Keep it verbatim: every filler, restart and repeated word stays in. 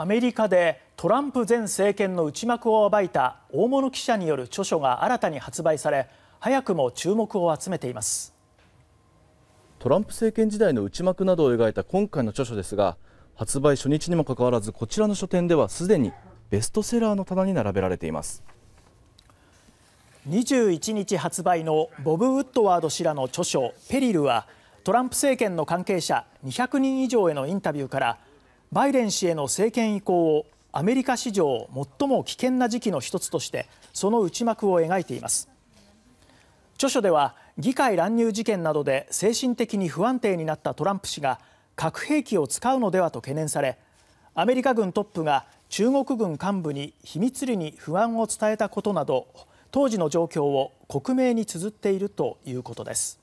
アメリカでトランプ前政権の内幕を暴いた大物記者による著書が新たに発売され、早くも注目を集めています。トランプ政権時代の内幕などを描いた今回の著書ですが、発売初日にもかかわらず、こちらの書店ではすでにベストセラーの棚に並べられています。にじゅういちにち発売のボブ・ウッドワード氏らの著書「ペリル」は、トランプ政権の関係者にひゃくにん以上へのインタビューから、バイデン氏への政権移行をアメリカ史上最も危険な時期の一つとして、その内幕を描いています。著書では、議会乱入事件などで精神的に不安定になったトランプ氏が核兵器を使うのではと懸念され、アメリカ軍トップが中国軍幹部に秘密裏に不安を伝えたことなど、当時の状況を克明に綴っているということです。